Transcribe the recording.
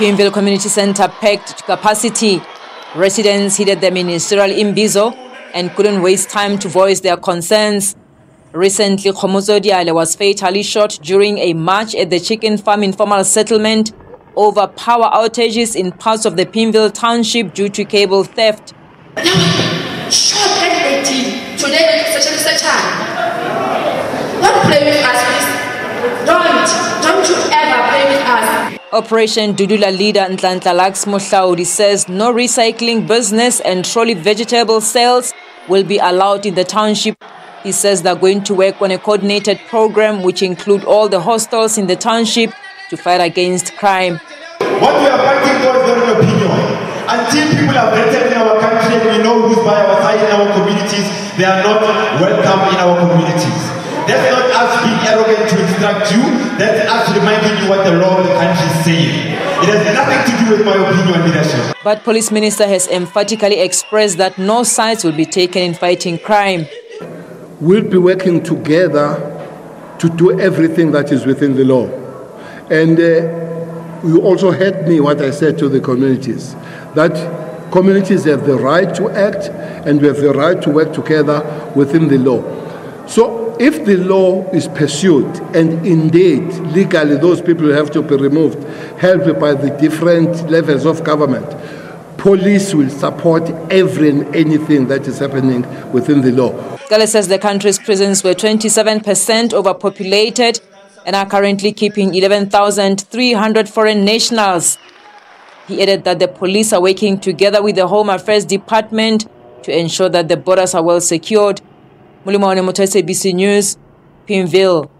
Pimville Community Centre packed to capacity. Residents heeded the ministerial Imbizo and couldn't waste time to voice their concerns. Recently, Khomozo Diale was fatally shot during a march at the chicken farm informal settlement over power outages in parts of the Pimville township due to cable theft. Operation Dudula leader Ntlanhla Laxmohlauri says no recycling business and trolley vegetable sales will be allowed in the township. He says they're going to work on a coordinated program which includes all the hostels in the township to fight against crime. What we are fighting for is not an opinion. Until people are vetted in our country and we know who's by our side in our communities, they are not welcome in our communities. That's not us being arrogant to instruct you, that's us reminding you what the law of the country is saying. It has nothing to do with my opinion and leadership. But Police Minister has emphatically expressed that no sides will be taken in fighting crime. We'll be working together to do everything that is within the law. And you also heard me what I said to the communities, that communities have the right to act and we have the right to work together within the law. So if the law is pursued and indeed legally those people have to be removed, helped by the different levels of government, police will support every and anything that is happening within the law. Cele says the country's prisons were 27% overpopulated and are currently keeping 11,300 foreign nationals. He added that the police are working together with the Home Affairs Department to ensure that the borders are well secured. Mulimane Motho, SABC News, Pimville.